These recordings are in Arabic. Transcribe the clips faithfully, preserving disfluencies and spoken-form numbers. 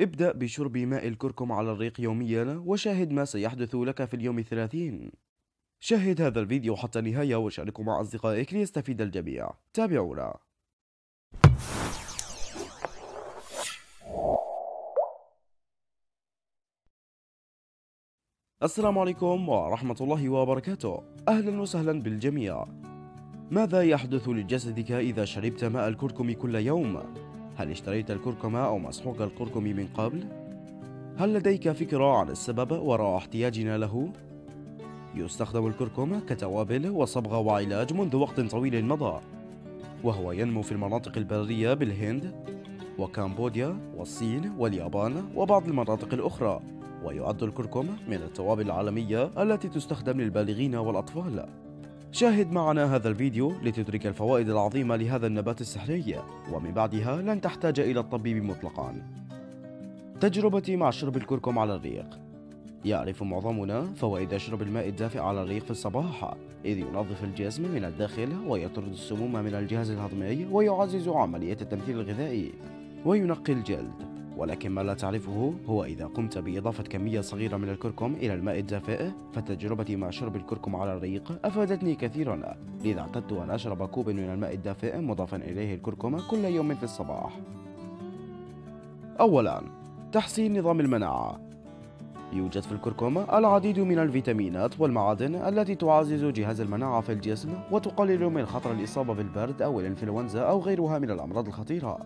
ابدأ بشرب ماء الكركم على الريق يوميا، وشاهد ما سيحدث لك في اليوم الثلاثين. شاهد هذا الفيديو حتى النهاية وشاركه مع أصدقائك ليستفيد الجميع. تابعونا. السلام عليكم ورحمة الله وبركاته، أهلا وسهلا بالجميع. ماذا يحدث لجسدك إذا شربت ماء الكركم كل يوم؟ هل اشتريت الكركم أو مسحوق الكركم من قبل؟ هل لديك فكرة عن السبب وراء احتياجنا له؟ يستخدم الكركم كتوابل وصبغة وعلاج منذ وقت طويل مضى، وهو ينمو في المناطق البرية بالهند وكمبوديا والصين واليابان وبعض المناطق الأخرى. ويعد الكركم من التوابل العالمية التي تستخدم للبالغين والأطفال. شاهد معنا هذا الفيديو لتدرك الفوائد العظيمة لهذا النبات السحري، ومن بعدها لن تحتاج إلى الطبيب مطلقا. تجربتي مع شرب الكركم على الريق. يعرف معظمنا فوائد شرب الماء الدافئ على الريق في الصباح، إذ ينظف الجسم من الداخل ويطرد السموم من الجهاز الهضمي ويعزز عملية التمثيل الغذائي وينقي الجلد. ولكن ما لا تعرفه هو إذا قمت بإضافة كمية صغيرة من الكركم إلى الماء الدافئ، فتجربتي مع شرب الكركم على الريق أفادتني كثيرا، لذا اعتدت أن أشرب كوب من الماء الدافئ مضافا إليه الكركم كل يوم في الصباح. أولا، تحسين نظام المناعة. يوجد في الكركم العديد من الفيتامينات والمعادن التي تعزز جهاز المناعة في الجسم وتقلل من خطر الإصابة بالبرد أو الإنفلونزا أو غيرها من الأمراض الخطيرة.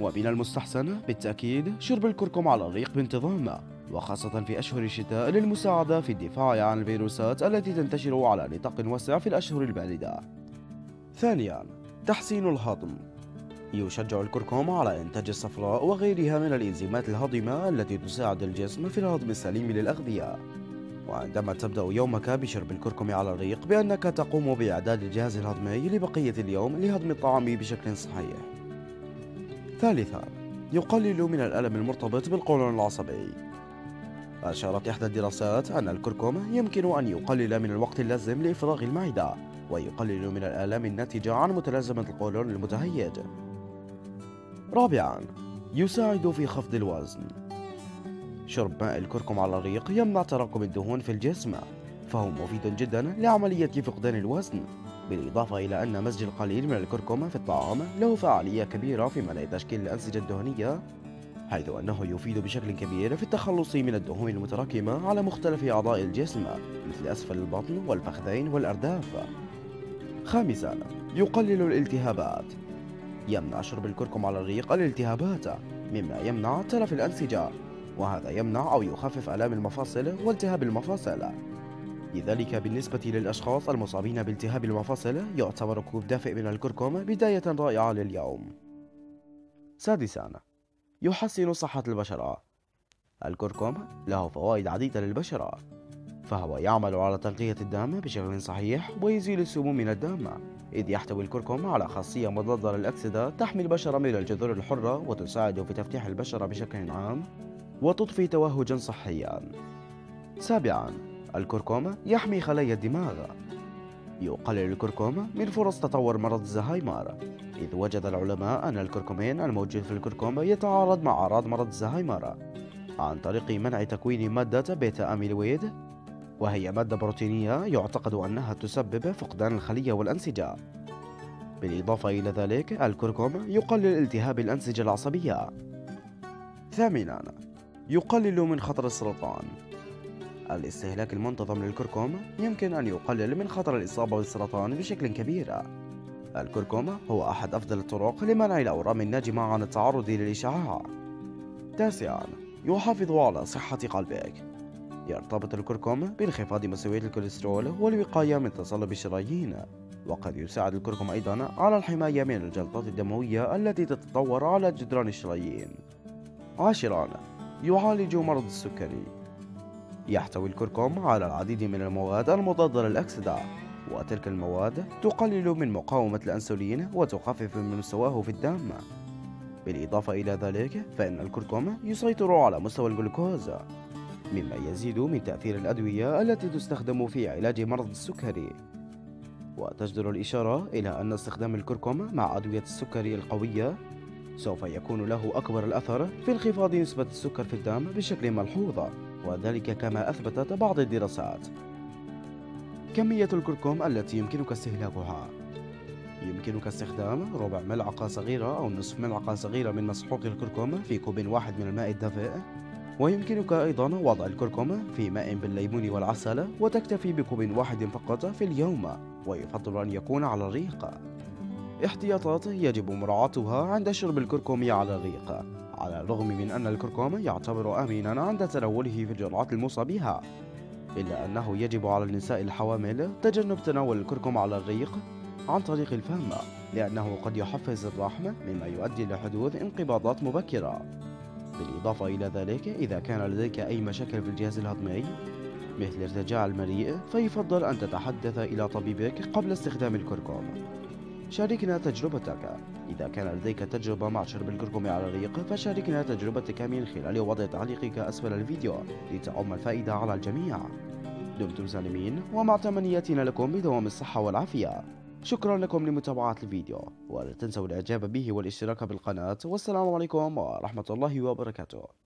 ومن المستحسن بالتأكيد شرب الكركم على الريق بانتظام، وخاصة في أشهر الشتاء، للمساعدة في الدفاع عن الفيروسات التي تنتشر على نطاق واسع في الأشهر الباردة. ثانيا، تحسين الهضم. يشجع الكركم على إنتاج الصفراء وغيرها من الإنزيمات الهضمة التي تساعد الجسم في الهضم السليم للأغذية. وعندما تبدأ يومك بشرب الكركم على الريق بأنك تقوم بإعداد الجهاز الهضمي لبقية اليوم لهضم الطعام بشكل صحيح. ثالثا، يقلل من الألم المرتبط بالقولون العصبي. أشارت إحدى الدراسات أن الكركم يمكن أن يقلل من الوقت اللازم لإفراغ المعدة، ويقلل من الآلام الناتجة عن متلازمة القولون المتهيج. رابعا، يساعد في خفض الوزن. شرب ماء الكركم على الريق يمنع تراكم الدهون في الجسم، فهو مفيد جدا لعملية فقدان الوزن، بالإضافة إلى أن مزج القليل من الكركم في الطعام له فعالية كبيرة في منع تشكيل الأنسجة الدهنية، حيث أنه يفيد بشكل كبير في التخلص من الدهون المتراكمة على مختلف أعضاء الجسم مثل أسفل البطن والفخذين والأرداف. خامسا، يقلل الالتهابات. يمنع شرب الكركم على الريق الالتهابات، مما يمنع تلف الأنسجة، وهذا يمنع أو يخفف آلام المفاصل والتهاب المفاصل. لذلك بالنسبة للأشخاص المصابين بالتهاب المفاصل يعتبر كوب دافئ من الكركم بداية رائعة لليوم. سادسا، يحسن صحة البشرة. الكركم له فوائد عديدة للبشرة، فهو يعمل على تنقية الدم بشكل صحيح ويزيل السموم من الدم، إذ يحتوي الكركم على خاصية مضادة للأكسدة تحمي البشرة من الجذور الحرة وتساعد في تفتيح البشرة بشكل عام وتضفي توهجا صحيا. سابعا، الكركم يحمي خلايا الدماغ. يقلل الكركم من فرص تطور مرض الزهايمر، إذ وجد العلماء أن الكركمين الموجود في الكركم يتعارض مع أعراض مرض الزهايمر عن طريق منع تكوين مادة بيتا أميلويد، وهي مادة بروتينية يعتقد أنها تسبب فقدان الخلية والأنسجة. بالإضافة إلى ذلك الكركم يقلل التهاب الأنسجة العصبية. ثامناً، يقلل من خطر السرطان. الاستهلاك المنتظم للكركم يمكن أن يقلل من خطر الإصابة بالسرطان بشكل كبير. الكركم هو أحد أفضل الطرق لمنع الأورام الناجمة عن التعرض للإشعاع. تاسعاً، يحافظ على صحة قلبك. يرتبط الكركم بانخفاض مسؤولية الكوليسترول والوقاية من تصلب الشرايين، وقد يساعد الكركم أيضا على الحماية من الجلطات الدموية التي تتطور على جدران الشرايين. عاشرا، يعالج مرض السكري. يحتوي الكركم على العديد من المواد المضادة للأكسدة، وتلك المواد تقلل من مقاومة الأنسولين وتخفف من مستواه في الدم. بالإضافة إلى ذلك فإن الكركم يسيطر على مستوى الجلوكوز، مما يزيد من تأثير الأدوية التي تستخدم في علاج مرض السكري. وتجدر الإشارة إلى أن استخدام الكركم مع أدوية السكري القوية سوف يكون له أكبر الأثر في انخفاض نسبة السكر في الدم بشكل ملحوظ، وذلك كما أثبتت بعض الدراسات. كمية الكركم التي يمكنك استهلاكها: يمكنك استخدام ربع ملعقة صغيرة أو نصف ملعقة صغيرة من مسحوق الكركم في كوب واحد من الماء الدافئ، ويمكنك أيضا وضع الكركم في ماء بالليمون والعسل، وتكتفي بكوب واحد فقط في اليوم، ويفضل أن يكون على الريق. احتياطات يجب مراعاتها عند شرب الكركم على الريق. على الرغم من أن الكركم يعتبر آمنا عند تناوله في الجرعات الموصى بها، إلا أنه يجب على النساء الحوامل تجنب تناول الكركم على الريق عن طريق الفم، لأنه قد يحفز الرحم مما يؤدي لحدوث انقباضات مبكرة. بالإضافة إلى ذلك، إذا كان لديك أي مشاكل في الجهاز الهضمي مثل ارتجاع المريء، فيفضل أن تتحدث إلى طبيبك قبل استخدام الكركم. شاركنا تجربتك. إذا كان لديك تجربة مع شرب الكركم على الريق، فشاركنا تجربتك من خلال وضع تعليقك أسفل الفيديو لتعم الفائدة على الجميع. دمتم سالمين، ومع تمنياتنا لكم بدوام الصحة والعافية. شكرا لكم لمتابعة الفيديو، ولا تنسوا الإعجاب به والاشتراك بالقناة، والسلام عليكم ورحمة الله وبركاته.